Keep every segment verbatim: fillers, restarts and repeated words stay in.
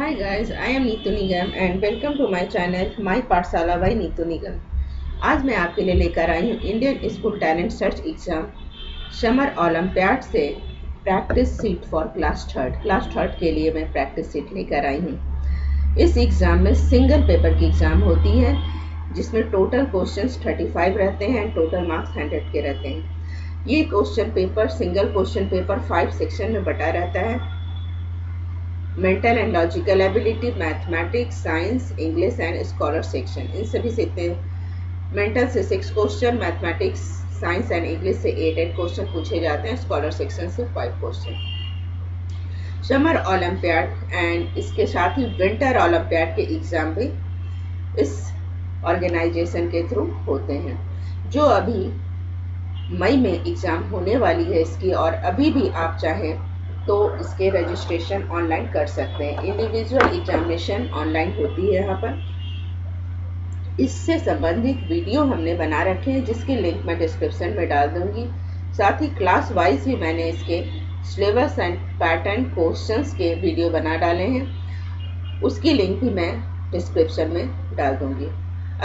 Hi guys, I am Neetu Nigam and welcome to my channel My patshala by Neetu निगम। आज मैं आपके लिए लेकर आई हूँ Indian school talent search exam summer olympiad से practice seat for class third class third के लिए मैं प्रैक्टिस सीट लेकर आई हूँ। इस एग्ज़ाम में सिंगल पेपर की एग्ज़ाम होती है जिसमें टोटल क्वेश्चंस पैंतीस रहते हैं, टोटल मार्क्स सौ के रहते हैं। ये question paper single question paper five section में बटा रहता है: mental and logical ability, mathematics, science, English and scholar section. इन सभी से इतने मेंटल से six question, mathematics, science and English से एट एट क्वेश्चन पूछे जाते हैं, स्कॉलर सेक्शन से five question. Summer olympiad and इसके साथ ही विंटर ओलम्पियाड के एग्ज़ाम भी इस ऑर्गेनाइजेशन के थ्रू होते हैं। जो अभी मई में एग्ज़ाम होने वाली है इसकी, और अभी भी आप चाहें तो इसके रजिस्ट्रेशन ऑनलाइन कर सकते हैं। इंडिविजुअल एग्जामिनेशन ऑनलाइन होती है यहाँ पर। इससे संबंधित वीडियो हमने बना रखे हैं जिसकी लिंक मैं डिस्क्रिप्शन में डाल दूंगी। साथ ही क्लास वाइज भी मैंने इसके सिलेबस एंड पैटर्न क्वेश्चंस के वीडियो बना डाले हैं, उसकी लिंक भी मैं डिस्क्रिप्शन में डाल दूँगी।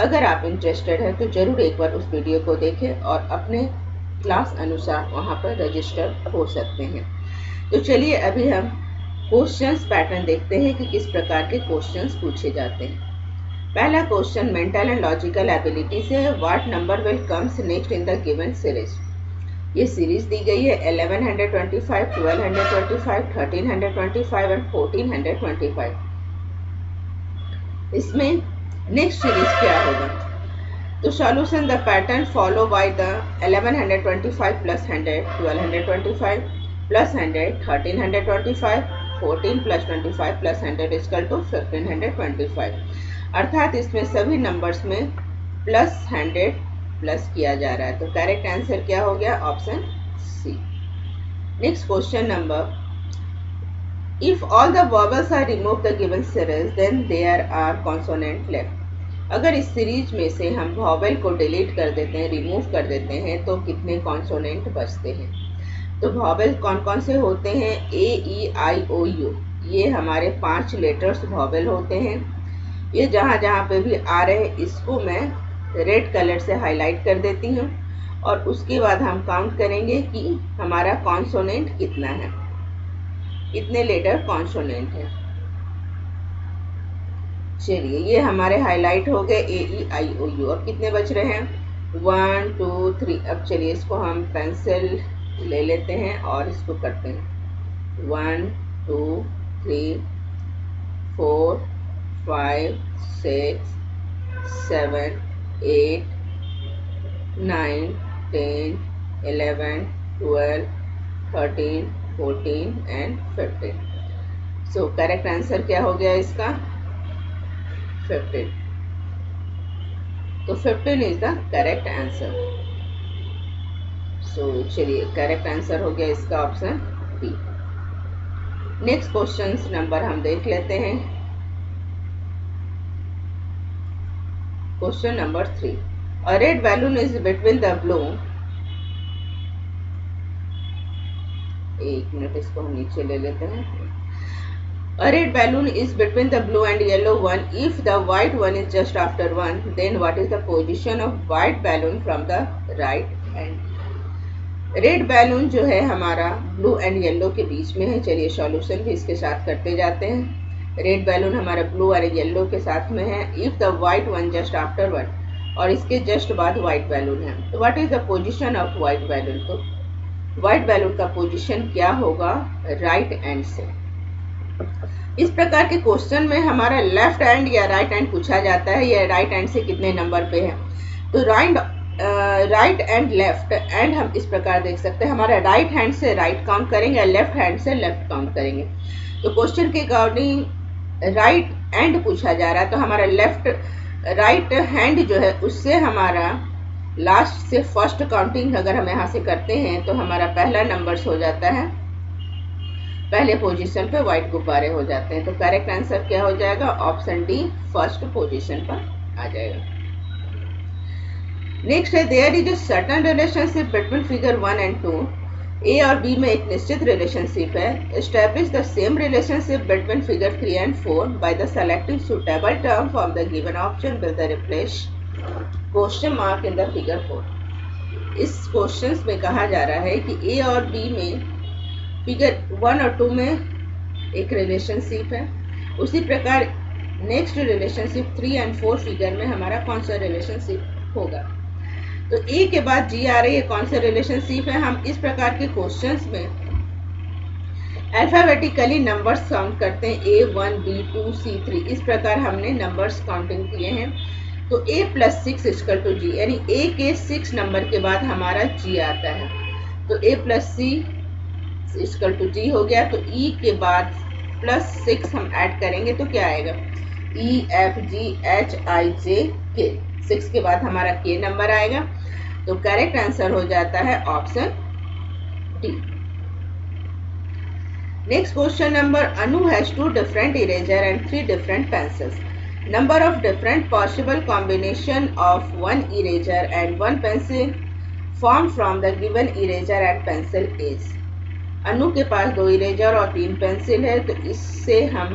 अगर आप इंटरेस्टेड हैं तो ज़रूर एक बार उस वीडियो को देखें और अपने क्लास अनुसार वहाँ पर रजिस्टर हो सकते हैं। तो चलिए अभी हम क्वेश्चंस पैटर्न देखते हैं कि किस प्रकार के क्वेश्चंस पूछे जाते हैं। पहला question mental and logical ability से है, what number will comes next in the given series. ये सीरीज दी गई है ग्यारह सौ पच्चीस, बारह सौ पच्चीस, तेरह सौ पच्चीस और चौदह सौ पच्चीस। इसमें नेक्स्ट सीरीज क्या होगा? तो solution the pattern follow by the ग्यारह सौ पच्चीस प्लस सौ, बारह सौ पच्चीस plus hundred, thirteen hundred twenty five, fourteen plus twenty five plus hundred equal to fifteen hundred twenty five. अर्थात इसमें सभी नंबर्स में प्लस हंड्रेड प्लस किया जा रहा है। तो करेक्ट आंसर क्या हो गया? Option C. Next question number, if all the vowels are remove the given series then there are consonant left. अगर इस सीरीज में से हम वॉवेल को डिलीट कर देते हैं, रिमूव कर देते हैं, तो कितने कॉन्सोनेंट बचते हैं? तो वॉवेल कौन कौन से होते हैं? A, E, I, O, U. ये हमारे पांच लेटर्स वॉवेल होते हैं। ये जहाँ जहाँ पे भी आ रहे हैं इसको मैं रेड कलर से हाईलाइट कर देती हूँ और उसके बाद हम काउंट करेंगे कि हमारा कॉन्सोनेंट कितना है, कितने लेटर कॉन्सोनेंट है। चलिए ये हमारे हाईलाइट हो गए ए, ई, आई, ओ, यू। अब कितने बच रहे हैं? One, two, three. अब चलिए इसको हम पेंसिल ले लेते हैं और इसको करते हैं। One, two, three, four, five, six, seven, eight, nine, ten, eleven, twelve, thirteen, fourteen and fifteen. So correct answer क्या हो गया इसका? फिफ्टीन। तो fifteen is the correct answer. So so, चलिए करेक्ट आंसर हो गया इसका option B. Next question number हम देख लेते हैं, question number three. A red balloon is between the blue, एक मिनट इसको हम नीचे ले लेते हैं। A red balloon is between the blue and yellow one, if the white one is just after one then what is the position of white balloon from the right hand. Red balloon जो है हमारा blue and yellow के बीच में है। चलिए solution भी इसके साथ करते जाते हैं। रेड बैलून हमारा ब्लू और येलो के साथ में है। If the white one just after one, और इसके जस्ट बाद वाइट बैलून है, तो what is the position of white balloon. तो वाइट बैलून का पोजीशन क्या होगा राइट हैंड से। इस प्रकार के क्वेश्चन में हमारा लेफ्ट हैंड या राइट हैंड पूछा जाता है। यह राइट हैंड से कितने नंबर पे है? तो right right and left and हम इस प्रकार देख सकते हैं। हमारा राइट हैंड से राइट काउंट करेंगे या लेफ्ट हैंड से लेफ्ट काउंट करेंगे। तो क्वेश्चन के अकॉर्डिंग राइट हैंड पूछा जा रहा है, तो हमारा लेफ्ट राइट हैंड जो है उससे हमारा लास्ट से फर्स्ट काउंटिंग अगर हम यहाँ से करते हैं तो हमारा पहला नंबर्स हो जाता है, पहले पोजीशन पे व्हाइट गुब्बारे हो जाते हैं। तो करेक्ट आंसर क्या हो जाएगा? ऑप्शन डी फर्स्ट पोजीशन पर आ जाएगा। नेक्स्ट है, there is a certain relationship between figure one and two A और बी में एक निश्चित रिलेशनशिप है। Establish the same relationship between figure three and four by the selecting suitable term from the given option with the replace question mark in the figure four. इस question में कहा जा रहा है कि ए और बी में फिगर वन और टू में एक रिलेशनशिप है, उसी प्रकार next relationship three and four figure में हमारा कौन सा रिलेशनशिप होगा। तो ए के बाद जी आ रही है, कौन सा रिलेशनशिप है। हम इस प्रकार के क्वेश्चंस में अल्फाबेटिकली नंबर्स काउंट करते हैं, A one B two C three, इस प्रकार हमने नंबर्स काउंटिंग किए हैं। तो A plus six equal to G, यानी ए के सिक्स नंबर के बाद हमारा जी आता है। तो A plus C equal to G हो गया। तो ई के बाद प्लस सिक्स हम ऐड करेंगे तो क्या आएगा, E F G H I जे के, सिक्स के बाद हमारा के नंबर आएगा। तो करेक्ट आंसर हो जाता है option D. Next question number, Anu has two different eraser and three different pencils, number of different possible combination of one eraser and one pencil form from the given eraser and pencil is. Anu के पास दो eraser और तीन pencil है, तो इससे हम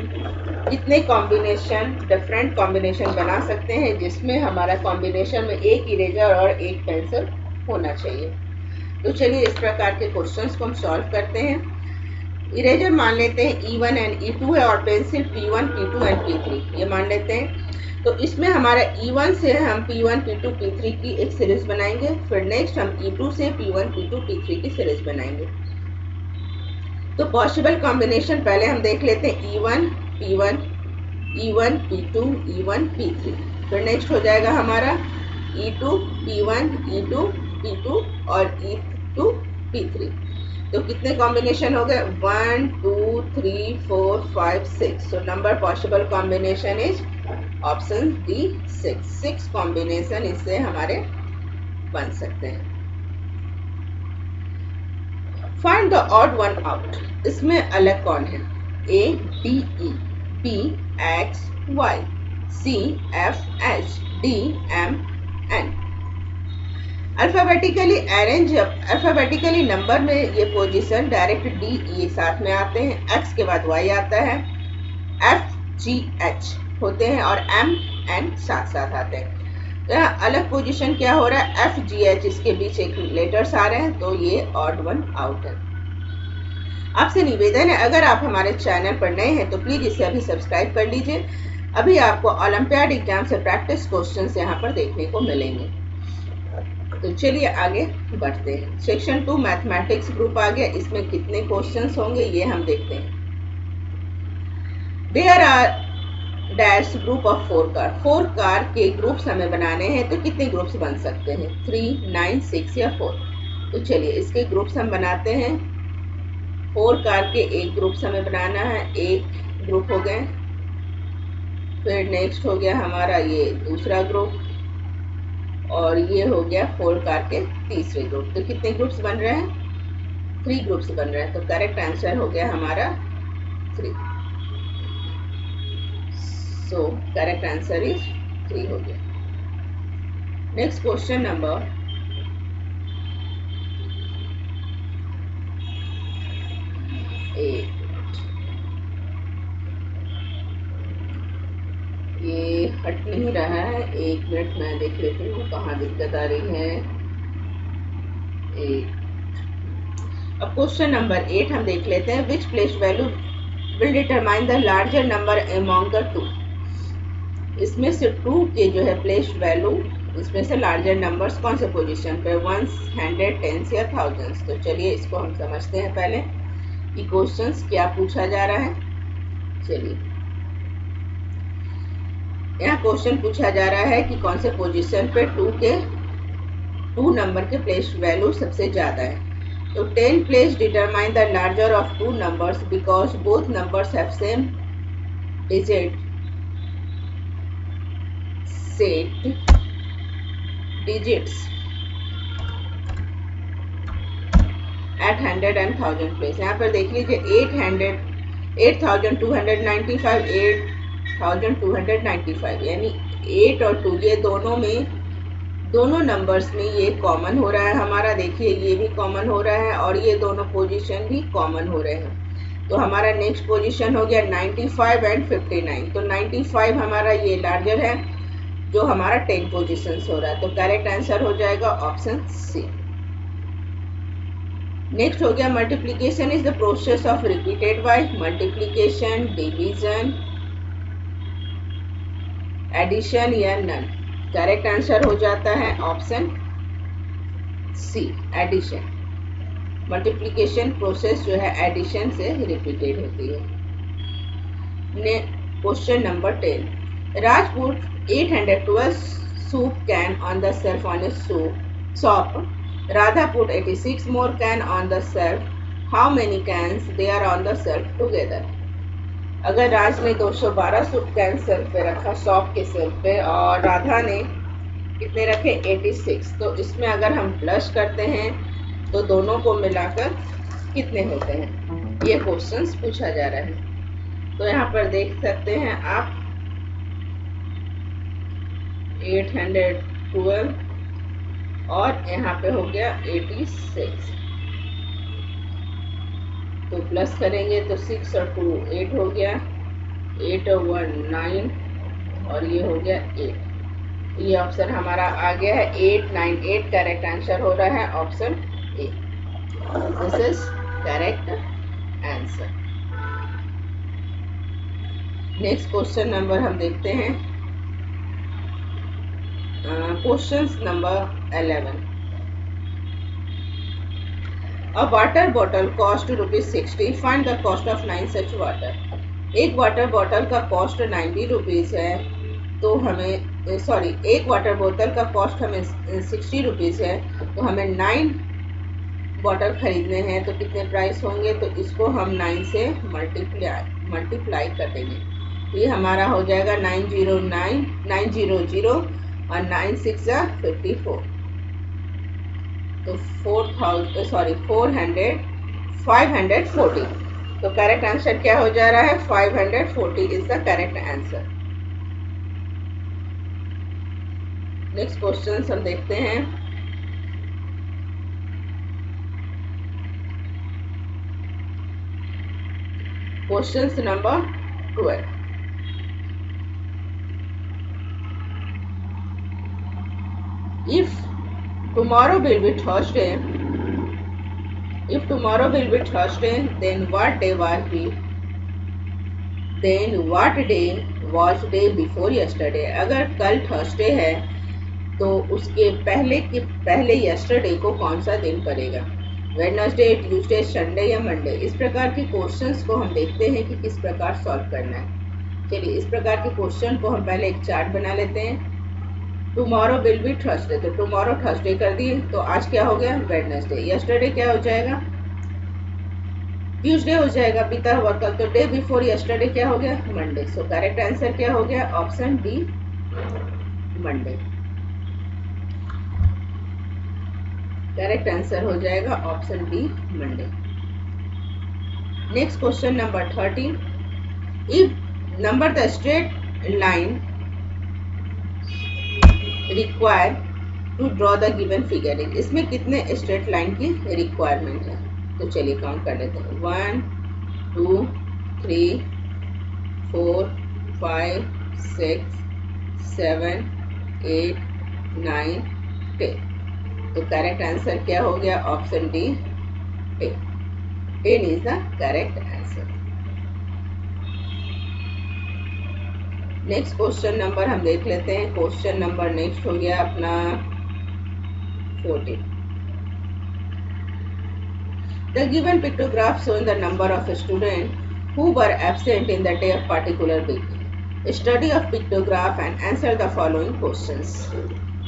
कितने कॉम्बिनेशन डिफरेंट कॉम्बिनेशन बना सकते हैं, जिसमें हमारा कॉम्बिनेशन में एक इरेजर और एक पेंसिल होना चाहिए। तो चलिए इस प्रकार के क्वेश्चंस को हम सॉल्व करते हैं। इरेजर मान लेते हैं E one and E two है और pencil P one P two and P three, ये मान लेते हैं। तो इसमें हमारा ई वन से हम P one P two P three की एक सीरीज बनाएंगे, फिर नेक्स्ट हम ई टू से P one P two P three की सीरीज बनाएंगे। तो पॉसिबल कॉम्बिनेशन पहले हम देख लेते हैं, E one P one E one P two E one P three, फिर नेक्स्ट हो जाएगा हमारा E two P one E two P two और E टू P थ्री। तो कितने कॉम्बिनेशन हो गए, one two three four five six. So number possible combination is option D six, six combination इससे हमारे बन सकते हैं। Find the odd one out, इसमें अलग कौन है, A D E B X Y C F H D M N. Alphabetically arrange, alphabetically number में ये पोजीशन डायरेक्ट डी ई साथ में आते हैं, एक्स के बाद वाई आता है, एफ जी एच होते हैं और एम एन साथ साथ आते हैं। तो यहाँ अलग पोजीशन क्या हो रहा है, एफ जी एच, इसके बीच एक लेटर्स आ रहे हैं, तो ये ऑड वन आउट है। आपसे निवेदन है, अगर आप हमारे चैनल पर नए हैं तो प्लीज इसे अभी सब्सक्राइब कर लीजिए। अभी आपको ओलंपियाड एग्जाम से प्रैक्टिस क्वेश्चंस यहाँ पर देखने को मिलेंगे। तो चलिए आगे बढ़ते हैं। सेक्शन टू मैथमेटिक्स ग्रुप आ गया, इसमें कितने क्वेश्चन होंगे ये हम देखते हैं। There are dash group of four car, four car के ग्रुप्स हमें बनाने हैं, तो कितने ग्रुप्स बन सकते हैं, थ्री नाइन सिक्स या फोर। तो चलिए इसके ग्रुप्स हम बनाते हैं। फोर कार के एक ग्रुप्स हमें बनाना है, एक ग्रुप हो गए, फिर नेक्स्ट हो गया हमारा ये दूसरा ग्रुप और ये हो गया फोर कार के तीसरे ग्रुप। तो कितने ग्रुप्स बन रहे हैं, थ्री ग्रुप्स बन रहे हैं। तो करेक्ट आंसर हो गया हमारा three. So correct answer is three हो गया। Next question number eight. ये हट नहीं रहा है, एक मिनट मैं देख लेती हूँ कहाँ दिक्कत आ रही है। eight. अब क्वेश्चन नंबर एट हम देख लेते हैं। Which place value will determine the larger number among the two? इसमें से टू के जो है प्लेस वैल्यू, इसमें से लार्जर नंबर्स कौन से पोजीशन पे, वंस हंड्रेड टेंस या थाउजेंड्स। तो चलिए इसको हम समझते हैं पहले कि क्वेश्चंस क्या पूछा जा रहा है। चलिए यहाँ क्वेश्चन पूछा जा रहा है कि कौन से पोजीशन पे टू के टू नंबर के प्लेस वैल्यू सबसे ज़्यादा है। तो ten place determine the larger of two numbers because both numbers have same digit set digits eight hundred and thousand place. यहाँ पर देख लीजिए eight hundred eight thousand two hundred ninety five eight thousand two hundred ninety five, यानी eight और two ये दोनों में दोनों नंबर्स में ये कॉमन हो रहा है हमारा। देखिए ये भी कॉमन हो रहा है और ये दोनों पोजीशन भी कॉमन हो रहे हैं। तो हमारा नेक्स्ट पोजीशन हो गया ninety five and fifty nine. तो नाइन्टी फाइव हमारा ये लार्जर है जो हमारा टेन पोजीशंस हो रहा है। तो करेक्ट आंसर हो जाएगा ऑप्शन सी। नेक्स्ट हो गया multiplication is the process of repeated by multiplication, division, addition या नन। करेक्ट आंसर हो जाता है option C, addition. Multiplication process जो है एडिशन से रिपीटेड होती है। Question number ten, Rajput eight hundred twelve soup can on the shelf on a shop. Radha put eighty-six more can on the shelf. How many cans they are on the shelf together? अगर राज ने दो सौ बारह soup can self पे रखा, shop के self पे, और राधा ने कितने रखे छियासी, तो इसमें अगर हम प्लस करते हैं तो दोनों को मिलाकर कितने होते हैं, ये क्वेश्चन पूछा जा रहा है। तो यहाँ पर देख सकते हैं आप आठ सौ बारह और यहाँ पे हो गया छियासी, तो प्लस करेंगे तो सिक्स और टू एट हो गया, एट और वन नाइन और ये हो गया एट। ये ऑप्शन हमारा आ गया है eight nine eight. Correct answer हो रहा है option A. This is correct answer. Next question number हम देखते हैं, question number eleven. A water bottle cost rupees sixty. Find the cost of nine such water. एक वाटर बॉटल का cost ninety rupees है, तो हमें सॉरी एक water बोतल का कॉस्ट हमें सिक्सटी रुपीज़ है, तो हमें नाइन बॉटल खरीदने हैं, तो कितने प्राइस होंगे, तो इसको हम नाइन से मल्टीप्लाई मल्टीप्लाई कर देंगे। ये हमारा हो जाएगा nine zero nine nine zero zero और नाइन सिक्स फिफ्टी फोर, तो four thousand sorry four hundred five hundred forty. तो करेक्ट आंसर क्या हो जा रहा है, five hundred forty is the correct answer. Next question हम देखते हैं, question number twelve. If Tomorrow will be Thursday. If tomorrow will be Thursday, then what day was we? Then what day was day before yesterday? अगर कल Thursday है तो उसके पहले के पहले yesterday को कौन सा दिन पड़ेगा? Wednesday, Tuesday, Sunday या Monday? इस प्रकार के क्वेश्चंस को हम देखते हैं कि किस प्रकार सॉल्व करना है। चलिए इस प्रकार के क्वेश्चन को हम पहले एक चार्ट बना लेते हैं। टुमारो विल बी थर्सडे, तो टुमारो थर्सडे कर दिए, तो आज क्या हो गया वेडनेसडे। यस्टरडे क्या हो जाएगा, ट्यूसडे हो जाएगा बीता हुआ कल, तो डे बिफोर यस्टरडे क्या हो गया मंडे। सो करेक्ट आंसर क्या हो गया option B, Monday. Correct answer हो जाएगा option B, Monday. Next question number thirteen, if number the straight line require to draw the given figure. इसमें कितने स्ट्रेट लाइन की रिक्वायरमेंट है, तो चलिए काउंट कर लेते हैं। One two three four five six seven eight nine ten. तो करेक्ट आंसर क्या हो गया option D, ten. Ten is the correct answer. Next question number हम देख लेते हैं, क्वेश्चन नंबर नेक्स्ट हो गया अपना fourteen. The given pictograph shows the number of students who were absent in the day of particular week. Study of pictograph and answer the following questions.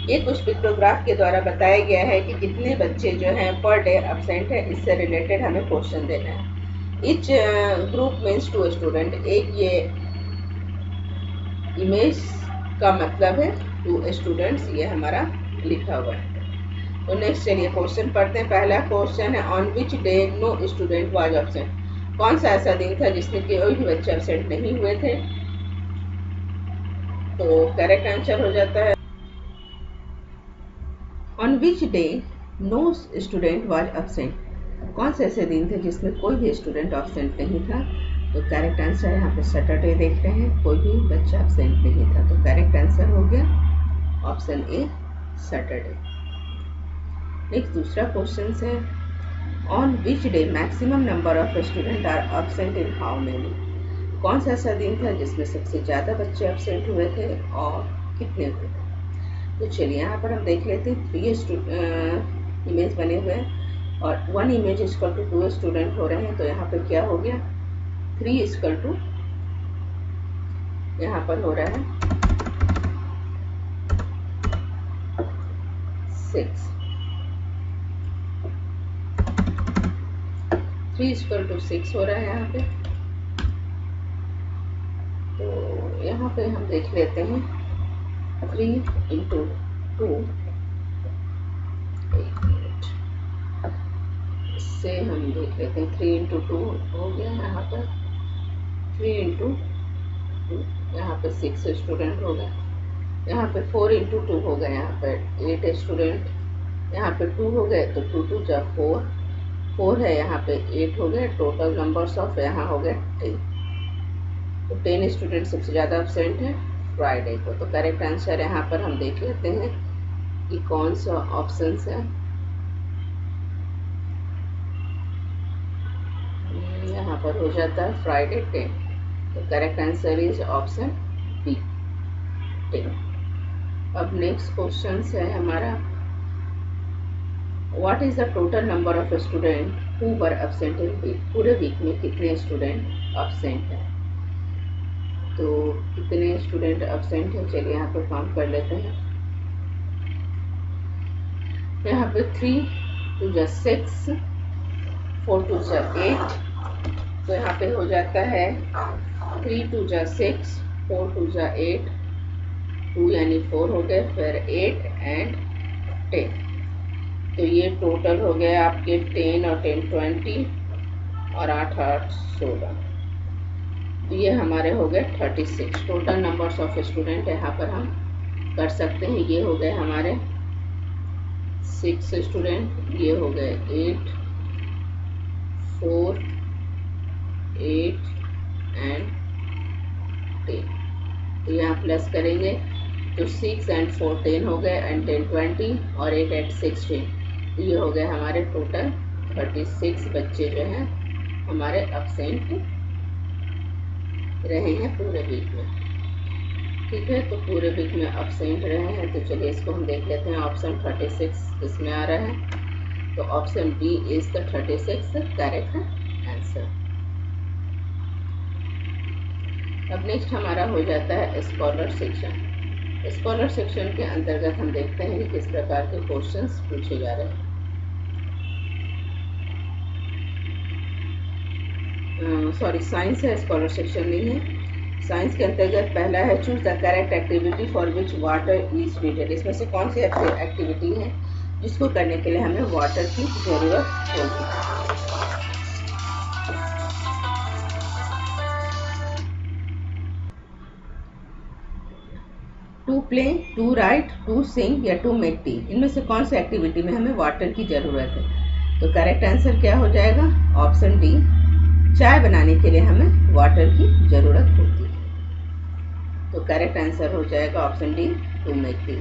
ये कुछ pictograph के द्वारा बताया गया है कि कितने बच्चे जो हैं पर डे एब्सेंट है, इससे रिलेटेड हमें क्वेश्चन देना है। Each group means two student, एक ये इमेज का मतलब है टू स्टूडेंट्स, ये हमारा लिखा हुआ है। तो नेक्स्ट चलिए क्वेश्चन पढ़ते हैं। पहला क्वेश्चन है, on which day no student was absent. कौन सा ऐसा दिन था जिसमें कोई भी बच्चे एब्सेंट नहीं हुए थे, तो करेक्ट आंसर हो जाता है on which day no student was absent, कौन से ऐसे दिन थे जिसमें कोई भी स्टूडेंट एब्सेंट नहीं था। तो करेक्ट आंसर यहाँ पे सैटरडे देख रहे हैं, कोई भी बच्चा एब्सेंट नहीं था। तो करेक्ट आंसर हो गया ऑप्शन ए सैटरडे। नेक्स्ट दूसरा क्वेश्चन है on which day maximum number of student are absent in how many, कौन सा ऐसा दिन था जिसमें सबसे ज़्यादा बच्चे एब्सेंट हुए थे और कितने हुए थे। तो चलिए यहाँ पर हम देख लेते हैं थ्री स्टू इमेज बने हुए हैं और one image equal to two student हो रहे हैं। तो यहाँ पर क्या हो गया, थ्री इक्वल टू यहाँ पर हो रहा है six, three equal to six हो रहा है यहाँ पे। तो यहाँ पे हम देख लेते हैं थ्री इंटू टू से हम देख लेते हैं, थ्री इंटू टू हो गया यहाँ पर, थ्री इंटू टू यहाँ पर सिक्स स्टूडेंट हो गया, यहाँ पे फोर इंटू टू हो गया यहाँ पर एट स्टूडेंट, यहाँ पे टू हो गए तो टू टू जब फोर, फोर है यहाँ पे एट हो गए, टोटल नंबर्स ऑफ यहाँ हो गए टेन। तो टेन स्टूडेंट सबसे ज़्यादा एब्सेंट है फ्राइडे को। तो करेक्ट आंसर यहाँ पर हम देख लेते हैं कि कौन सा ऑप्शन है। यहाँ पर हो जाता है फ्राइडे टेन। तो correct answer is option B ten. अब नेक्स्ट क्वेश्चन है हमारा what is the total number of student who were absent in week, पूरे वीक में कितने स्टूडेंट एब्सेंट हैं। तो कितने स्टूडेंट एब्सेंट हैं, चलिए यहाँ पे फॉर्म कर लेते हैं। यहाँ पे थ्री टू जा सिक्स, फोर टू जा एट, तो यहाँ पे हो जाता है थ्री टू जा सिक्स, फोर टू जा एट, टू यानी फोर हो गए, फिर एट एंड टेन। तो ये टोटल हो गए आपके टेन और टेन ट्वेंटी और आठ आठ सोलह, ये हमारे हो गए thirty six. Total numbers of student यहाँ पर हम कर सकते हैं, ये हो गए हमारे सिक्स स्टूडेंट, ये हो गए eight, four, eight and ten. तो यहाँ प्लस करेंगे तो सिक्स एंड फोर टेन हो गए एंड टेन ट्वेंटी और एट एंड सिक्सटीन, तो ये हो गए हमारे टोटल थर्टी सिक्स बच्चे जो हैं हमारे एब्सेंट रहे हैं पूरे वीक में। ठीक है, तो पूरे वीक में एब्सेंट रहे हैं। तो चलिए इसको हम देख लेते हैं ऑप्शन थर्टी सिक्स किसमें आ रहा है। तो option B is the thirty six correct answer. अब नेक्स्ट हमारा हो जाता है स्कॉलर सेक्शन। स्कॉलर सेक्शन के अंतर्गत हम देखते हैं कि किस प्रकार के क्वेश्चंस पूछे जा रहे हैं। सॉरी uh, साइंस है, स्कॉलर सेक्शन नहीं है। साइंस के अंतर्गत पहला है choose the correct activity for which water is needed, इसमें से कौन सी एक्टिविटी है जिसको करने के लिए हमें वाटर की जरूरत होगी। To play, to write, to sing या टू मेक टी, इनमें से कौन सी एक्टिविटी में हमें वाटर की जरूरत है। तो करेक्ट आंसर क्या हो जाएगा, ऑप्शन डी चाय बनाने के लिए हमें वाटर की ज़रूरत होती है। तो करेक्ट आंसर हो जाएगा option D to make tea,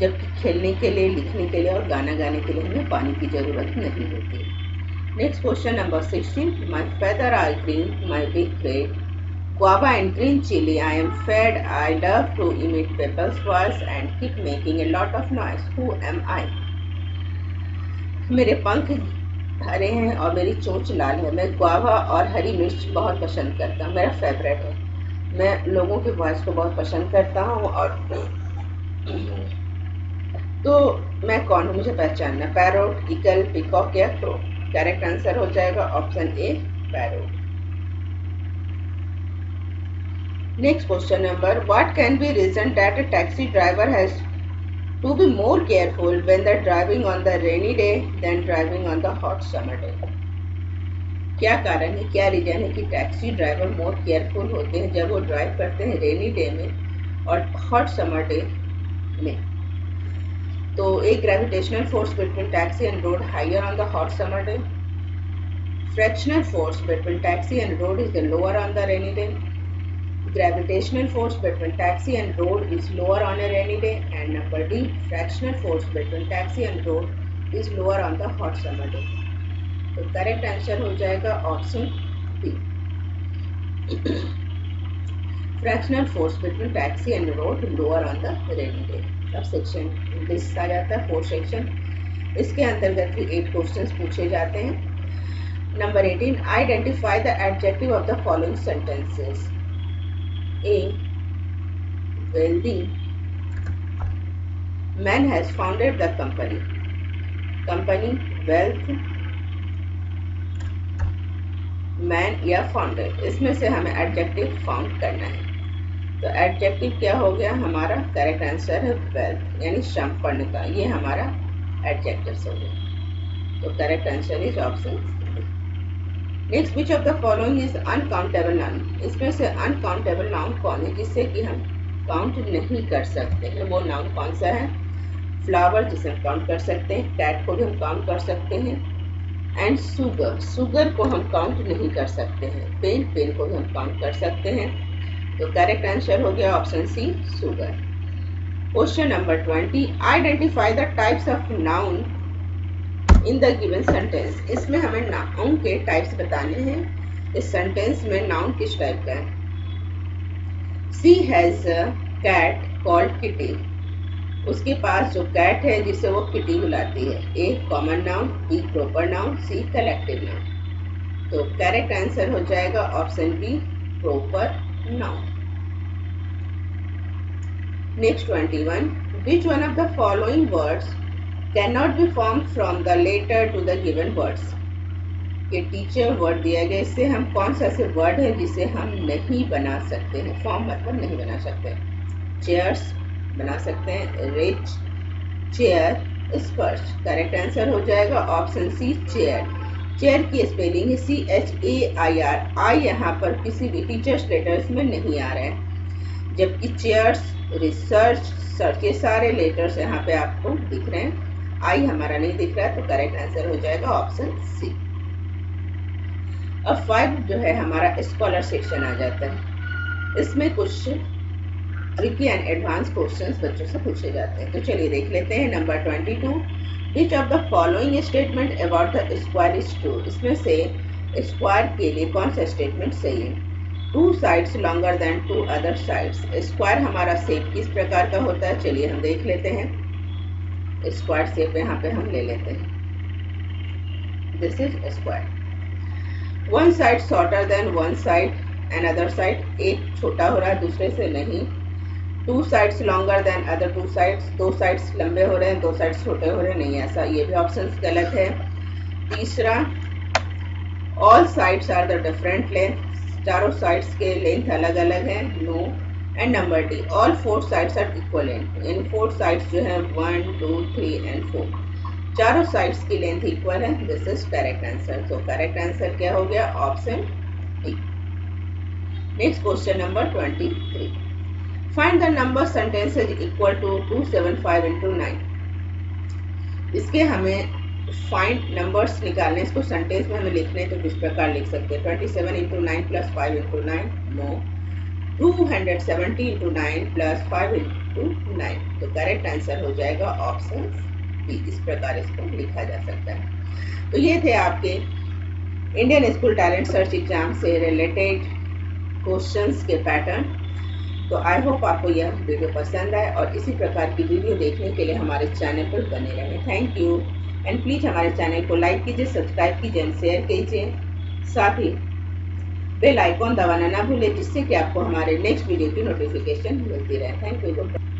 जबकि खेलने के लिए, लिखने के लिए और गाना गाने के लिए हमें पानी की ज़रूरत नहीं होती। Next question number sixteen, my feather I green, my big great guava and green chilli, I am fed, I love to emit people's voice and keep making a lot of noise, who am I. मेरे पंख हरे हैं और मेरी चोंच लाल है, मैं guava और हरी मिर्च बहुत पसंद करता हूँ, मेरा फेवरेट है, मैं लोगों की वॉइस को बहुत पसंद करता हूँ और तो मैं कौन हूँ मुझे पहचानना, पैरोट, ईगल, पिकॉक या क्रो। करेक्ट आंसर हो जाएगा option A parrot. Next question number what can be reason that a taxi driver has to be more careful when they're driving on the rainy day than driving on the hot summer day. क्या कारण है, क्या reason है कि taxi driver more careful होते हैं जब वो ड्राइव करते हैं रेनी डे में और हॉट समर डे में। तो a gravitational force between taxi and road higher on the hot summer day. Fractional force between taxi and road is the lower on the rainy day. Gravitational force between taxi and road is lower on a rainy day. And number D, fractional force between taxi and road is lower on the hot summer day. तो correct answer हो जाएगा option B. Fractional force between taxi and road lower on the rainy day. अब section list आ जाता है fourth section, इसके अंतर्गत भी एट क्वेश्चंस पूछे जाते हैं. Number eighteen, identify the adjective of the following sentences. A, wealthy. Man has founded the company. Company, wealth, man या फाउंडेड, इसमें से हमें एडजेक्टिव फाउंड करना है. तो एडजेक्टिव क्या हो गया हमारा, करेक्ट आंसर है वेल्थ यानी संपन्न का, ये हमारा एडजेक्टिव्स हो गया. तो correct answer is option. Next, which of the following is uncountable noun. इसमें से अनकाउंटेबल नाउन कौन है जिससे कि हम काउंट नहीं कर सकते हैं, वो नाउन कौन सा है. फ्लावर, जिसे हम काउंट कर सकते हैं. कैट को भी हम काउंट कर सकते हैं. एंड सुगर, सुगर को हम काउंट नहीं कर सकते हैं. पेन, पेन को भी हम काउंट कर सकते हैं. तो करेक्ट आंसर हो गया option C, sugar. Question number twenty, identify the types of noun in the given sentence. इसमें हमें नाउन के टाइप्स बताने हैं. इस सेंटेंस में नाउन किस टाइप का है. She has a cat called Kitty. उसके पास जो कैट है जिसे वो किटी बुलाती है. A common noun, B proper noun, C collective noun. तो करेक्ट आंसर हो जाएगा option B, proper noun. Next twenty-one. Which one of the following words cannot be formed from the later to the given words? ये teacher word दिया गया, इससे हम कौन सा ऐसे word है जिसे हम नहीं बना सकते हैं. Form मतलब नहीं बना सकते. Chairs बना सकते हैं. Rich, chair, spurs. Correct answer हो जाएगा option C, chair. चेयर की स्पेलिंग है C H A I R. आई यहाँ पर किसी भी टीचर्स लेटर्स में नहीं आ रहे हैं, जबकि चेयर्स, रिसर्च, सर्च, ये सारे लेटर्स यहाँ पे आपको दिख रहे हैं. आई हमारा नहीं दिख रहा है, तो करेक्ट आंसर हो जाएगा ऑप्शन सी. अब फाइव जो है हमारा स्कॉलर सेक्शन आ जाता है. इसमें कुछ ट्रिकी एंड एडवांस क्वेश्चन बच्चों से पूछे जाते हैं. तो चलिए देख लेते हैं. Number twenty two, Which of the following statement about the square is true? इसमें से स्क्वायर के लिए कौन सा स्टेटमेंट सही है. Two sides longer than two other sides. Square हमारा शेप किस प्रकार का होता है, चलिए हम देख लेते हैं. स्क्वायर शेप यहाँ पे हम ले लेते हैं. This is square. One side shorter than one side and other side. एक छोटा हो रहा है दूसरे से नहीं. Two sides longer than other two sides. दो साइड्स लंबे हो रहे हैं, दो साइड्स छोटे हो रहे हैं, नहीं ऐसा, ये भी ऑप्शन गलत है. तीसरा, all sides are the different length. चारों साइड्स के लेंथ अलग अलग है, no. And number D, all four sides are equal length. इन फोर साइड्स जो है one two three and four, चारों साइड्स की लेंथ इक्वल है. This is correct answer. तो करेक्ट आंसर क्या हो गया, option D. Next question number twenty three, find the number sentences equal to two seven five into nine. इसके हमें find numbers निकालने, इसको सेंटेंस में हमें लिखने, तो किस प्रकार लिख सकते हैं. Twenty seven into nine plus five into nine, no. Two hundred seventy into nine plus five into nine. तो करेक्ट आंसर हो जाएगा ऑप्शन बी. इस प्रकार इसको लिखा जा सकता है. तो ये थे आपके Indian school talent search exam से रिलेटेड क्वेश्चंस के पैटर्न. तो आई होप आपको यह वीडियो पसंद आए और इसी प्रकार की वीडियो देखने के लिए हमारे चैनल पर बने रहें. थैंक यू एंड प्लीज़ हमारे चैनल को लाइक कीजिए, सब्सक्राइब कीजिए एंड शेयर कीजिए. साथ ही बेल आइकॉन दबाना ना भूलें, जिससे कि आपको हमारे नेक्स्ट वीडियो की नोटिफिकेशन मिलती रहे. Thank you.